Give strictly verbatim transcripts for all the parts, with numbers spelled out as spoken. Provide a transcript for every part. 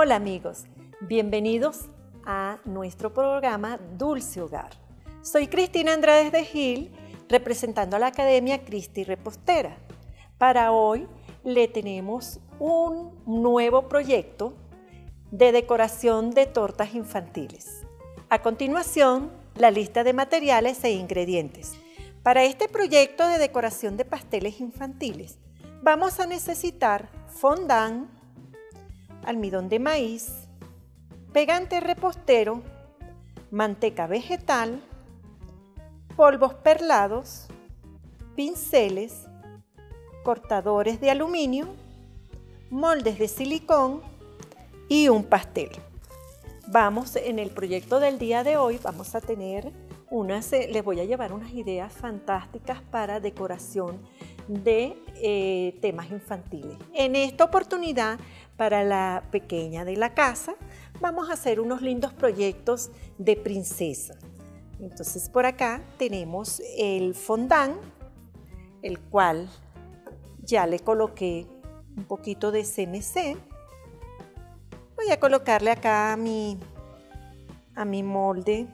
Hola amigos, bienvenidos a nuestro programa Dulce Hogar. Soy Cristina Andrés de Gil, representando a la Academia Cristy Repostera. Para hoy le tenemos un nuevo proyecto de decoración de tortas infantiles. A continuación, la lista de materiales e ingredientes. Para este proyecto de decoración de pasteles infantiles, vamos a necesitar fondant, almidón de maíz, pegante repostero, manteca vegetal, polvos perlados, pinceles, cortadores de aluminio, moldes de silicón y un pastel. Vamos, en el proyecto del día de hoy vamos a tener unas, les voy a llevar unas ideas fantásticas para decoración de eh, temas infantiles. En esta oportunidad, para la pequeña de la casa, vamos a hacer unos lindos proyectos de princesa. Entonces por acá tenemos el fondant, el cual ya le coloqué un poquito de C M C. Voy a colocarle acá a mi, a mi molde,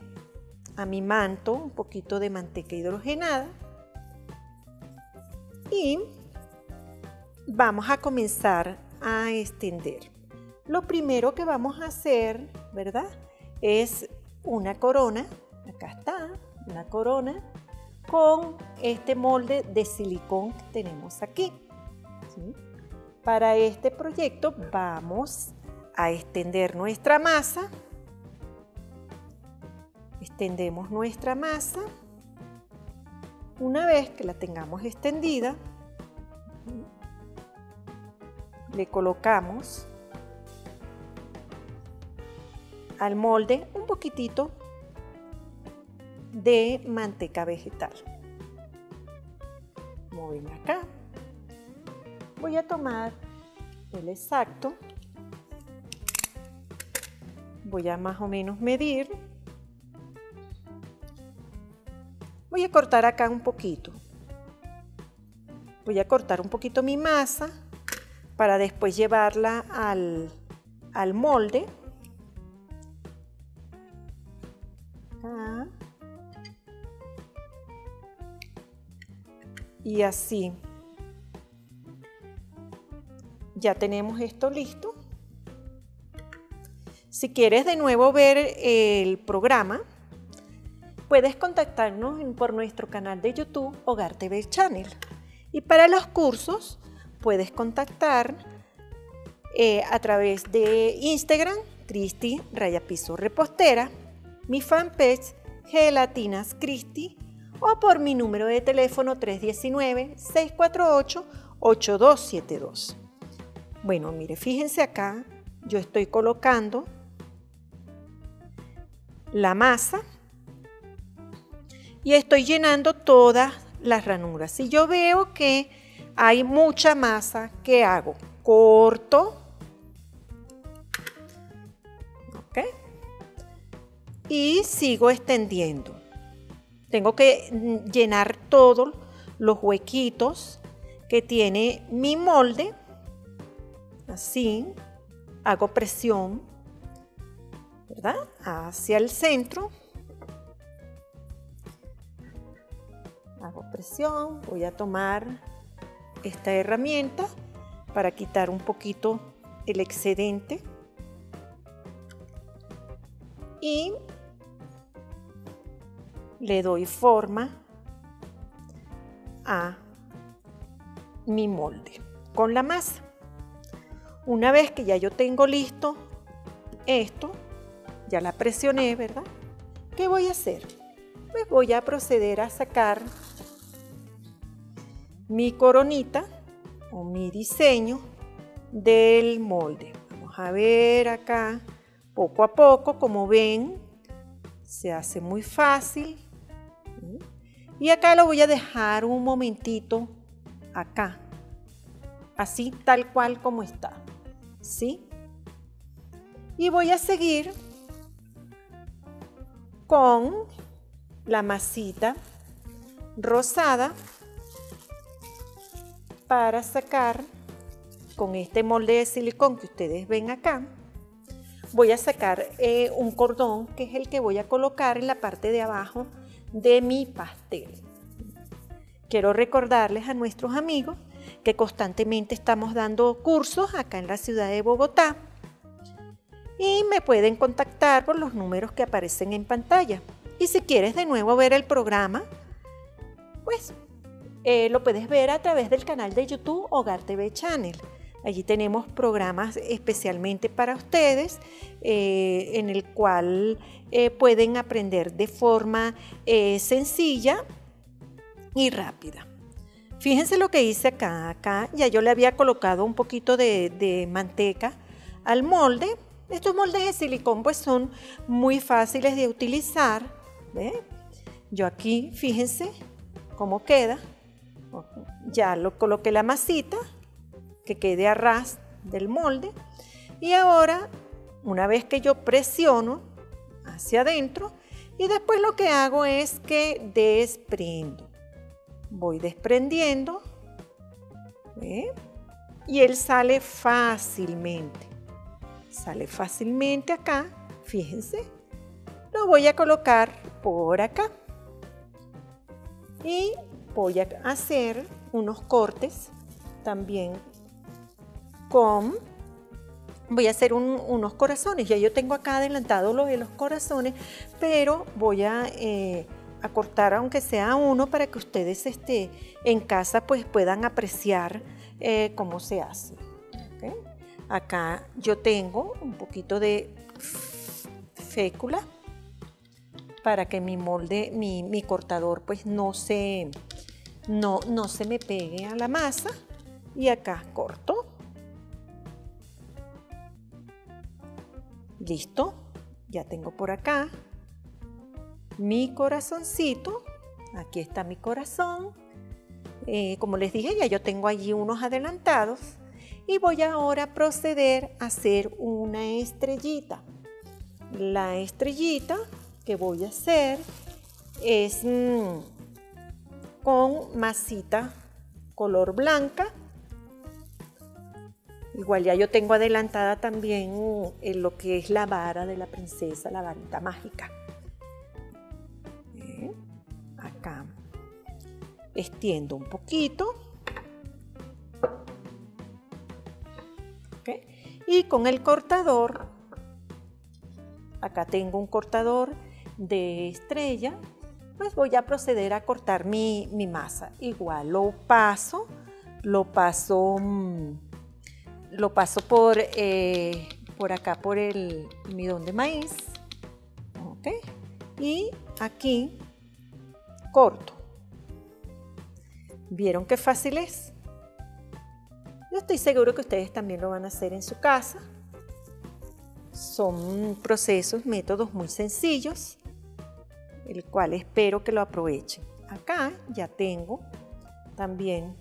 a mi manto, un poquito de manteca hidrogenada. Y vamos a comenzar a extender. Lo primero que vamos a hacer, ¿verdad?, es una corona. Acá está, una corona con este molde de silicón que tenemos aquí, ¿sí? Para este proyecto vamos a extender nuestra masa. Extendemos nuestra masa. Una vez que la tengamos extendida, le colocamos al molde un poquitito de manteca vegetal. Como ven acá, voy a tomar el exacto. Voy a más o menos medir. Voy a cortar acá un poquito. Voy a cortar un poquito mi masa para después llevarla al, al molde. Acá. Y así. Ya tenemos esto listo. Si quieres de nuevo ver el programa, puedes contactarnos por nuestro canal de YouTube Hogar T V Channel. Y para los cursos puedes contactar eh, a través de Instagram, Cristi Rayapiso Repostera, mi fanpage Gelatinas Cristi, o por mi número de teléfono tres uno nueve, seis cuatro ocho, ocho dos siete dos. Bueno, mire, fíjense acá, yo estoy colocando la masa y estoy llenando todas las ranuras. Si yo veo que hay mucha masa, ¿qué hago? Corto, ¿ok? Y sigo extendiendo. Tengo que llenar todos los huequitos que tiene mi molde. Así, hago presión, ¿verdad?, hacia el centro. Hago presión, voy a tomar esta herramienta para quitar un poquito el excedente y le doy forma a mi molde con la masa. Una vez que ya yo tengo listo esto, ya la presioné, ¿verdad? ¿Qué voy a hacer? Pues voy a proceder a sacar mi coronita o mi diseño del molde. Vamos a ver acá, poco a poco, como ven, se hace muy fácil. Y acá lo voy a dejar un momentito acá, así tal cual como está, ¿sí? Y voy a seguir con la masita rosada para sacar con este molde de silicón que ustedes ven acá. voy a sacar eh, un cordón, que es el que voy a colocar en la parte de abajo de mi pastel. Quiero recordarles a nuestros amigos que constantemente estamos dando cursos acá en la ciudad de Bogotá y me pueden contactar por los números que aparecen en pantalla. Y si quieres de nuevo ver el programa, pues eh, lo puedes ver a través del canal de YouTube Hogar T V Channel. Allí tenemos programas especialmente para ustedes, eh, en el cual eh, pueden aprender de forma eh, sencilla y rápida. Fíjense lo que hice acá. Acá ya yo le había colocado un poquito de, de manteca al molde. Estos moldes de silicón pues son muy fáciles de utilizar. ¿Ve? Yo aquí, fíjense cómo queda. Ya lo coloqué la masita, que quede a ras del molde. Y ahora, una vez que yo presiono hacia adentro, y después lo que hago es que desprendo. Voy desprendiendo, ¿ve? Y él sale fácilmente. Sale fácilmente acá, fíjense. Lo voy a colocar por acá. Y voy a hacer unos cortes también con... Voy a hacer un, unos corazones. Ya yo tengo acá adelantado lo de los corazones, pero voy a... Eh, a cortar aunque sea uno para que ustedes este, en casa pues puedan apreciar eh, cómo se hace. ¿Okay? Acá yo tengo un poquito de fécula para que mi molde, mi, mi cortador pues no se, no, no se me pegue a la masa, y acá corto. Listo, ya tengo por acá mi corazoncito. Aquí está mi corazón. Eh, como les dije, ya yo tengo allí unos adelantados, y voy ahora a proceder a hacer una estrellita. La estrellita que voy a hacer es mmm, con masita color blanca. Igual ya yo tengo adelantada también uh, en lo que es la vara de la princesa, la varita mágica. Acá extiendo un poquito, ¿okay? Y con el cortador, acá tengo un cortador de estrella, pues voy a proceder a cortar mi, mi masa. Igual lo paso, lo paso, lo paso por, eh, por acá por el midón de maíz, ¿okay? Y aquí corto. ¿Vieron qué fácil es? Yo estoy seguro que ustedes también lo van a hacer en su casa. Son procesos, métodos muy sencillos, el cual espero que lo aprovechen. Acá ya tengo también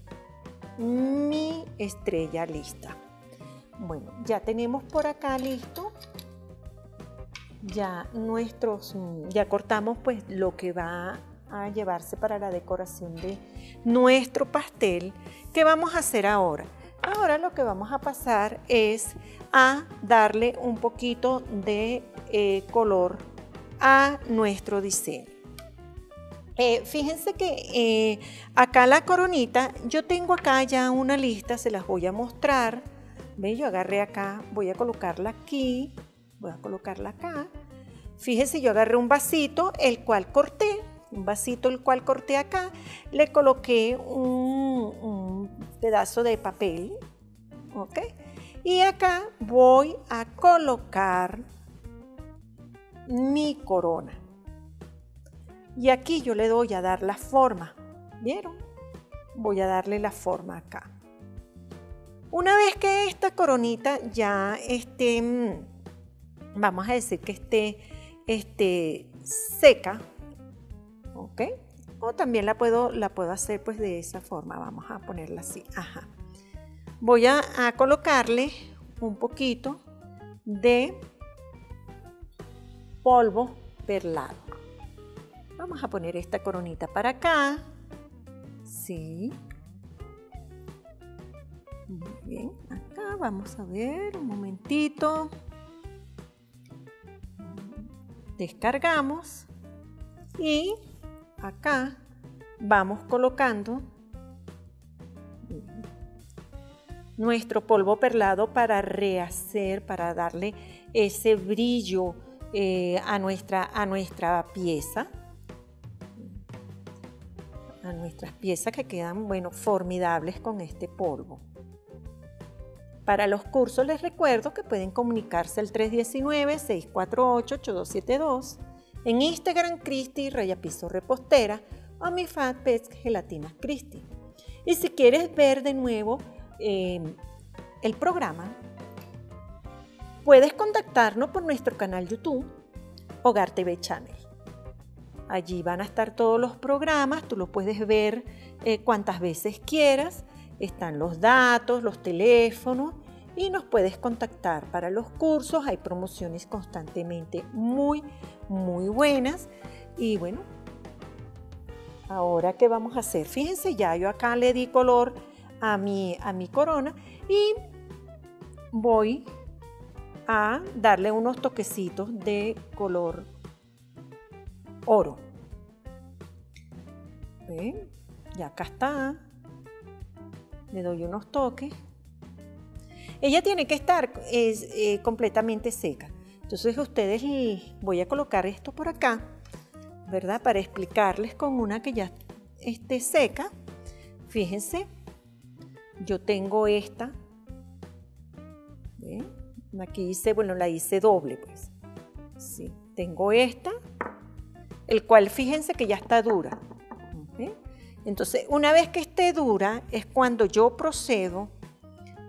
mi estrella lista. Bueno, ya tenemos por acá listo. Ya nuestros, ya cortamos pues lo que va a a llevarse para la decoración de nuestro pastel. ¿Qué vamos a hacer ahora? Ahora lo que vamos a pasar es a darle un poquito de eh, color a nuestro diseño. Eh, fíjense que eh, acá la coronita, yo tengo acá ya una lista, se las voy a mostrar. ¿Ve? Yo agarré acá, voy a colocarla aquí, voy a colocarla acá. Fíjense, yo agarré un vasito, el cual corté. Un vasito el cual corté acá, le coloqué un, un pedazo de papel, ¿ok? Y acá voy a colocar mi corona. Y aquí yo le doy a dar la forma, ¿vieron? Voy a darle la forma acá. Una vez que esta coronita ya esté, vamos a decir que esté, esté seca, ¿ok? O también la puedo, la puedo hacer pues de esa forma. Vamos a ponerla así. Ajá. Voy a, a colocarle un poquito de polvo perlado. Vamos a poner esta coronita para acá. Sí. Muy bien. Acá vamos a ver un momentito. descargamos y acá vamos colocando nuestro polvo perlado para rehacer, para darle ese brillo eh, a, nuestra, a nuestra pieza, a nuestras piezas que quedan, bueno, formidables con este polvo. Para los cursos les recuerdo que pueden comunicarse al tres uno nueve, seis cuatro ocho, ocho dos siete dos, en Instagram Cristi Rayapiso Repostera o mi fanpage Gelatinas Cristi. Y si quieres ver de nuevo eh, el programa, puedes contactarnos por nuestro canal YouTube Hogar T V Channel. Allí van a estar todos los programas, tú los puedes ver eh, cuantas veces quieras. Están los datos, los teléfonos y nos puedes contactar para los cursos. Hay promociones constantemente muy, muy buenas. Y bueno, ahora qué vamos a hacer. Fíjense, ya yo acá le di color a mi, a mi corona y voy a darle unos toquecitos de color oro. ¿Ven? Ya acá está. Le doy unos toques. Ella tiene que estar es, eh, completamente seca. Entonces ustedes, voy a colocar esto por acá, ¿verdad? Para explicarles con una que ya esté seca. Fíjense, yo tengo esta. ¿Ven? Aquí hice, bueno, la hice doble, pues. Sí, tengo esta, el cual fíjense que ya está dura. ¿Ven? Entonces, una vez que esté dura, es cuando yo procedo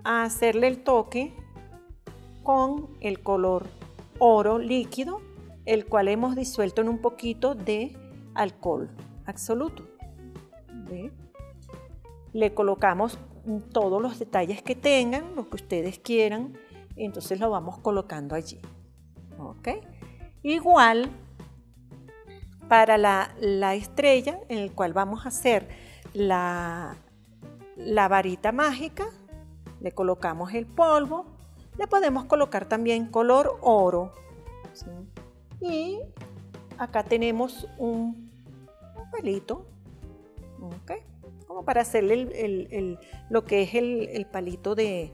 a hacerle el toque con el color oro líquido, el cual hemos disuelto en un poquito de alcohol absoluto. ¿Ve? Le colocamos todos los detalles que tengan, lo que ustedes quieran, y entonces lo vamos colocando allí. ¿Ok? Igual para la, la estrella, en el cual vamos a hacer la, la varita mágica, le colocamos el polvo, le podemos colocar también color oro, ¿sí? Y acá tenemos un, un palito, ¿okay? Como para hacerle el, el, el, lo que es el, el palito de,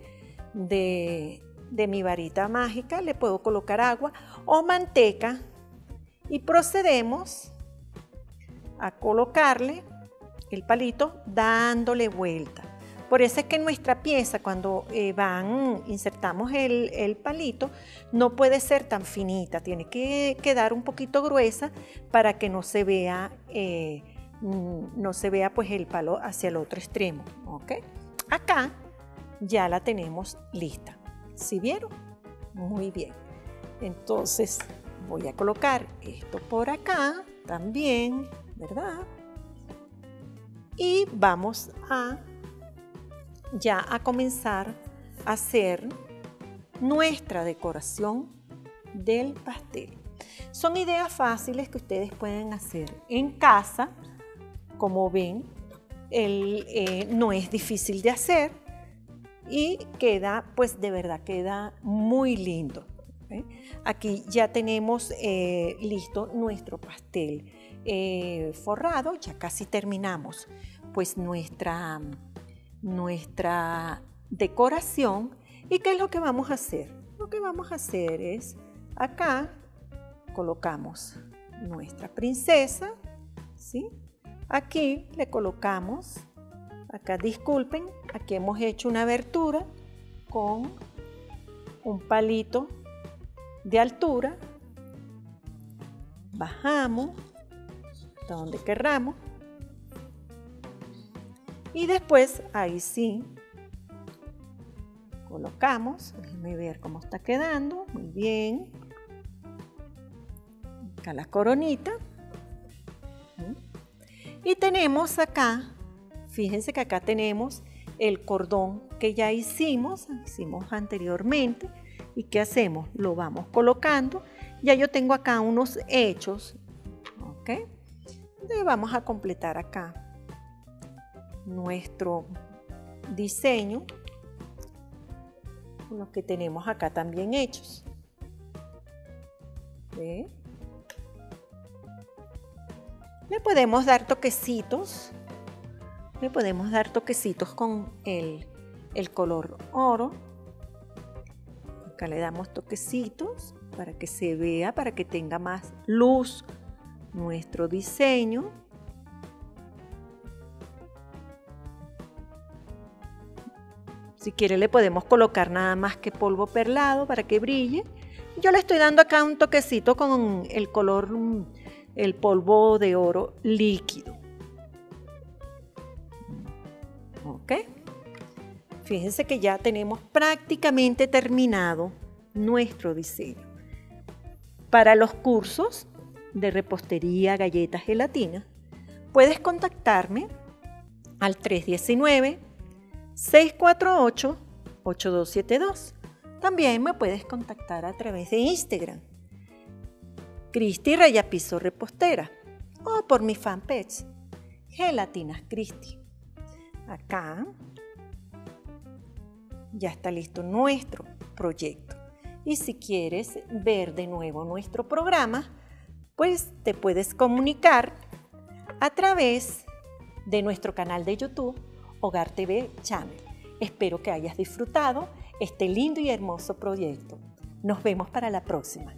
de, de mi varita mágica. Le puedo colocar agua o manteca. Y procedemos a colocarle el palito dándole vuelta. Por eso es que en nuestra pieza, cuando eh, van, insertamos el, el palito, no puede ser tan finita. Tiene que quedar un poquito gruesa para que no se vea, eh, no se vea pues, el palo hacia el otro extremo. ¿Okay? Acá ya la tenemos lista. ¿Sí vieron? Muy bien. Entonces voy a colocar esto por acá también, ¿verdad? Y vamos a ya a comenzar a hacer nuestra decoración del pastel. Son ideas fáciles que ustedes pueden hacer en casa. Como ven, el, eh, no es difícil de hacer y queda, pues de verdad, queda muy lindo. ¿Eh? Aquí ya tenemos eh, listo nuestro pastel eh, forrado, ya casi terminamos pues nuestra, nuestra decoración. ¿Y qué es lo que vamos a hacer? Lo que vamos a hacer es, acá colocamos nuestra princesa, ¿sí? Aquí le colocamos, acá disculpen, aquí hemos hecho una abertura con un palito de altura, bajamos hasta donde querramos y después ahí sí colocamos. Déjenme ver cómo está quedando, muy bien, acá la coronita. Y tenemos acá, fíjense que acá tenemos el cordón que ya hicimos, hicimos anteriormente. ¿Y qué hacemos? Lo vamos colocando. Ya yo tengo acá unos hechos, ¿ok? Entonces vamos a completar acá nuestro diseño con los que tenemos acá también hechos. ¿Ok? Le podemos dar toquecitos, le podemos dar toquecitos con el, el color oro. Acá le damos toquecitos para que se vea, para que tenga más luz nuestro diseño. Si quiere le podemos colocar nada más que polvo perlado para que brille. Yo le estoy dando acá un toquecito con el color, el polvo de oro líquido. Ok. Fíjense que ya tenemos prácticamente terminado nuestro diseño. Para los cursos de repostería, galletas, gelatinas, puedes contactarme al tres uno nueve, seis cuatro ocho, ocho dos siete dos. También me puedes contactar a través de Instagram, Cristi Rayapiso Repostera, o por mi fanpage, Gelatinas Cristi. Acá ya está listo nuestro proyecto. Y si quieres ver de nuevo nuestro programa, pues te puedes comunicar a través de nuestro canal de YouTube, Hogar T V Channel. Espero que hayas disfrutado este lindo y hermoso proyecto. Nos vemos para la próxima.